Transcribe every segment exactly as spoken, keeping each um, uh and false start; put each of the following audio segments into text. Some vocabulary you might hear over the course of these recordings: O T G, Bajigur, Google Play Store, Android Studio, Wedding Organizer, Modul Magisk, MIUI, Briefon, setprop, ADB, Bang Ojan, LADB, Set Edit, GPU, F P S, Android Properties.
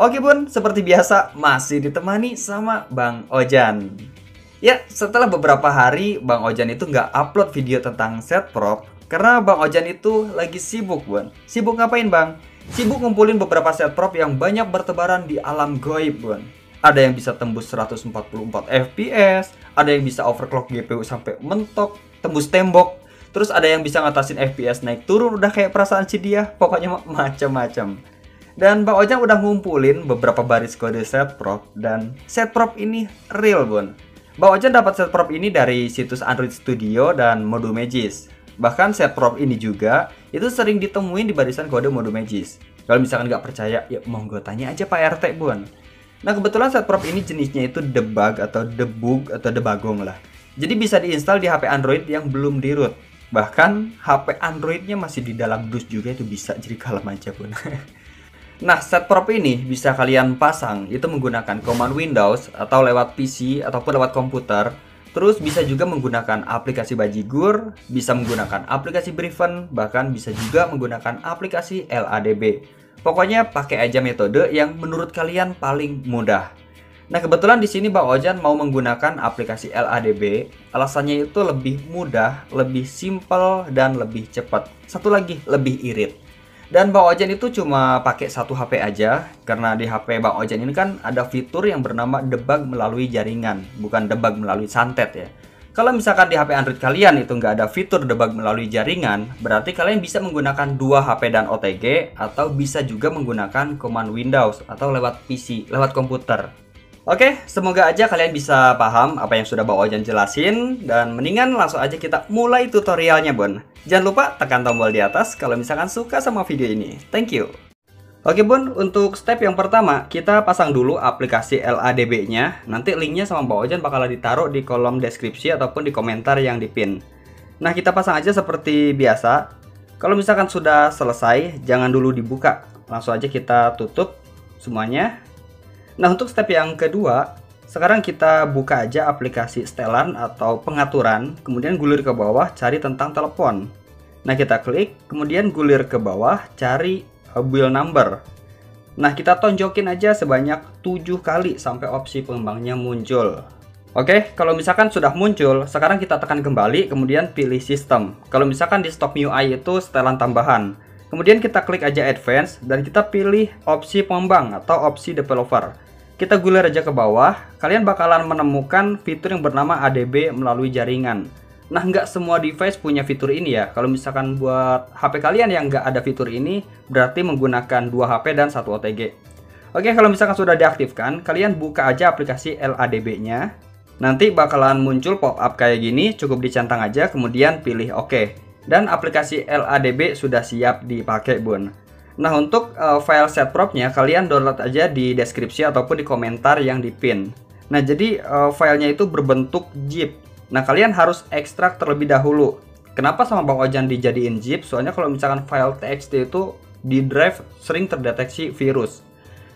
Oke Bun, seperti biasa masih ditemani sama Bang Ojan. Ya, setelah beberapa hari Bang Ojan itu nggak upload video tentang setprop karena Bang Ojan itu lagi sibuk Bun. Sibuk ngapain Bang? Sibuk ngumpulin beberapa setprop yang banyak bertebaran di alam goib Bun. Ada yang bisa tembus seratus empat puluh empat F P S, ada yang bisa overclock G P U sampai mentok, tembus tembok, terus ada yang bisa ngatasin F P S naik turun udah kayak perasaan si dia, pokoknya macam-macam. Dan Bang Ojan udah ngumpulin beberapa baris kode setprop, dan setprop ini real Bun. Bang Ojan dapat setprop ini dari situs Android Studio dan Modul Magisk. Bahkan setprop ini juga itu sering ditemuin di barisan kode Modul Magisk. Kalau misalkan nggak percaya, ya monggo tanya aja Pak R T Bun. Nah kebetulan setprop ini jenisnya itu debug atau debug atau debagong lah. Jadi bisa diinstal di H P Android yang belum di root. Bahkan H P Androidnya masih di dalam dus juga itu bisa, jadi kalem aja Bun. Nah, setprop ini bisa kalian pasang itu menggunakan command Windows atau lewat P C ataupun lewat komputer. Terus bisa juga menggunakan aplikasi Bajigur, bisa menggunakan aplikasi Briefon, bahkan bisa juga menggunakan aplikasi L A D B. Pokoknya pakai aja metode yang menurut kalian paling mudah. Nah, kebetulan di sini Bang Ojan mau menggunakan aplikasi L A D B. Alasannya itu lebih mudah, lebih simple, dan lebih cepat. Satu lagi, lebih irit. Dan Bang Ojan itu cuma pakai satu H P aja, karena di H P Bang Ojan ini kan ada fitur yang bernama debug melalui jaringan, bukan debug melalui santet ya. Kalau misalkan di H P Android kalian itu nggak ada fitur debug melalui jaringan, berarti kalian bisa menggunakan dua H P dan O T G, atau bisa juga menggunakan command Windows atau lewat P C, lewat komputer. Oke, semoga aja kalian bisa paham apa yang sudah Bang Ojan jelasin, dan mendingan langsung aja kita mulai tutorialnya Bun. Jangan lupa tekan tombol di atas kalau misalkan suka sama video ini. Thank you. Oke Bun, untuk step yang pertama kita pasang dulu aplikasi L A D B-nya. Nanti linknya sama Bang Ojan bakalan ditaruh di kolom deskripsi ataupun di komentar yang di pin. Nah kita pasang aja seperti biasa. Kalau misalkan sudah selesai, jangan dulu dibuka. Langsung aja kita tutup semuanya. Nah untuk step yang kedua, sekarang kita buka aja aplikasi setelan atau pengaturan, kemudian gulir ke bawah cari tentang telepon. Nah kita klik, kemudian gulir ke bawah cari build number. Nah kita tonjokin aja sebanyak tujuh kali sampai opsi pengembangnya muncul. Oke, kalau misalkan sudah muncul, sekarang kita tekan kembali kemudian pilih sistem. Kalau misalkan di stock M I U I itu setelan tambahan. Kemudian kita klik aja advance dan kita pilih opsi pengembang atau opsi developer. Kita gulir aja ke bawah, kalian bakalan menemukan fitur yang bernama A D B melalui jaringan. Nah, nggak semua device punya fitur ini ya. Kalau misalkan buat H P kalian yang nggak ada fitur ini, berarti menggunakan dua H P dan satu O T G. Oke, kalau misalkan sudah diaktifkan, kalian buka aja aplikasi L A D B-nya. Nanti bakalan muncul pop-up kayak gini, cukup dicentang aja, kemudian pilih OK. Dan aplikasi L A D B sudah siap dipakai, Bun. Nah untuk uh, file setprop-nya kalian download aja di deskripsi ataupun di komentar yang di pin. Nah jadi uh, filenya itu berbentuk zip. Nah kalian harus ekstrak terlebih dahulu. Kenapa sama Bang Ojan dijadiin zip? Soalnya kalau misalkan file T X T itu di drive sering terdeteksi virus.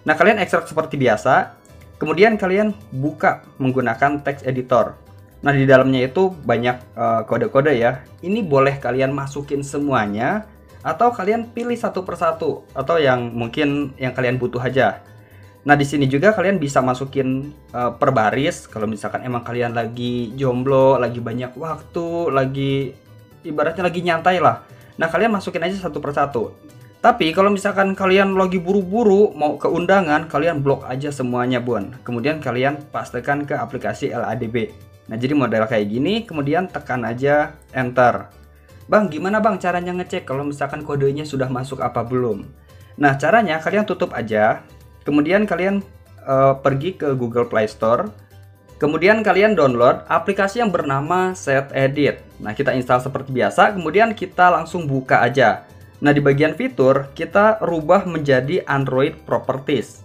Nah kalian ekstrak seperti biasa. Kemudian kalian buka menggunakan text editor. Nah di dalamnya itu banyak kode-kode uh, ya. Ini boleh kalian masukin semuanya, atau kalian pilih satu persatu atau yang mungkin yang kalian butuh aja. Nah di sini juga kalian bisa masukin uh, per baris. Kalau misalkan emang kalian lagi jomblo, lagi banyak waktu, lagi ibaratnya lagi nyantai lah. Nah kalian masukin aja satu persatu. Tapi kalau misalkan kalian lagi buru-buru mau ke undangan, kalian blok aja semuanya Bun. Kemudian kalian pastekan ke aplikasi L A D B. Nah jadi model kayak gini, kemudian tekan aja enter. Bang, gimana Bang caranya ngecek kalau misalkan kodenya sudah masuk apa belum? Nah, caranya kalian tutup aja. Kemudian kalian uh, pergi ke Google Play Store. Kemudian kalian download aplikasi yang bernama Set Edit. Nah, kita install seperti biasa. Kemudian kita langsung buka aja. Nah, di bagian fitur, kita rubah menjadi Android Properties.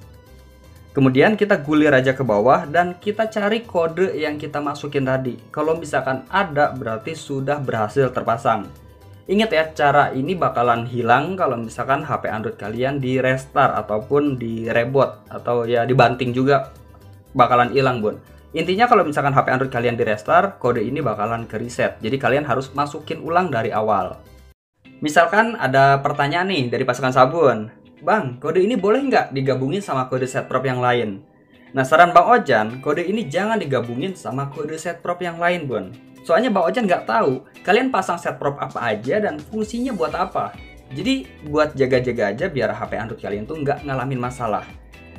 Kemudian kita gulir aja ke bawah dan kita cari kode yang kita masukin tadi. Kalau misalkan ada, berarti sudah berhasil terpasang. Ingat ya, cara ini bakalan hilang kalau misalkan H P Android kalian di restart ataupun di reboot atau ya dibanting juga bakalan hilang Bun. Intinya kalau misalkan H P Android kalian di restart, kode ini bakalan ke reset. Jadi kalian harus masukin ulang dari awal. Misalkan ada pertanyaan nih dari pasukan sabun. Bang, kode ini boleh nggak digabungin sama kode setprop yang lain? Nah, saran Bang Ojan, kode ini jangan digabungin sama kode setprop yang lain, Bun. Soalnya Bang Ojan nggak tahu kalian pasang setprop apa aja dan fungsinya buat apa. Jadi, buat jaga-jaga aja biar H P Android kalian tuh nggak ngalamin masalah.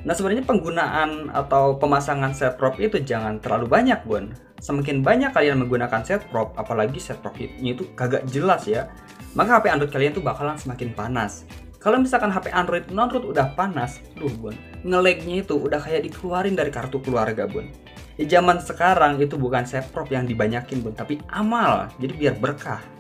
Nah, sebenarnya penggunaan atau pemasangan setprop itu jangan terlalu banyak, Bun. Semakin banyak kalian menggunakan setprop, apalagi setprop-nya itu kagak jelas ya, maka H P Android kalian tuh bakalan semakin panas. Kalau misalkan H P Android non-root udah panas, duh Bun, nge-lagnya itu udah kayak dikeluarin dari kartu keluarga, Bun. Di zaman sekarang itu bukan setprop yang dibanyakin, Bun, tapi amal, jadi biar berkah.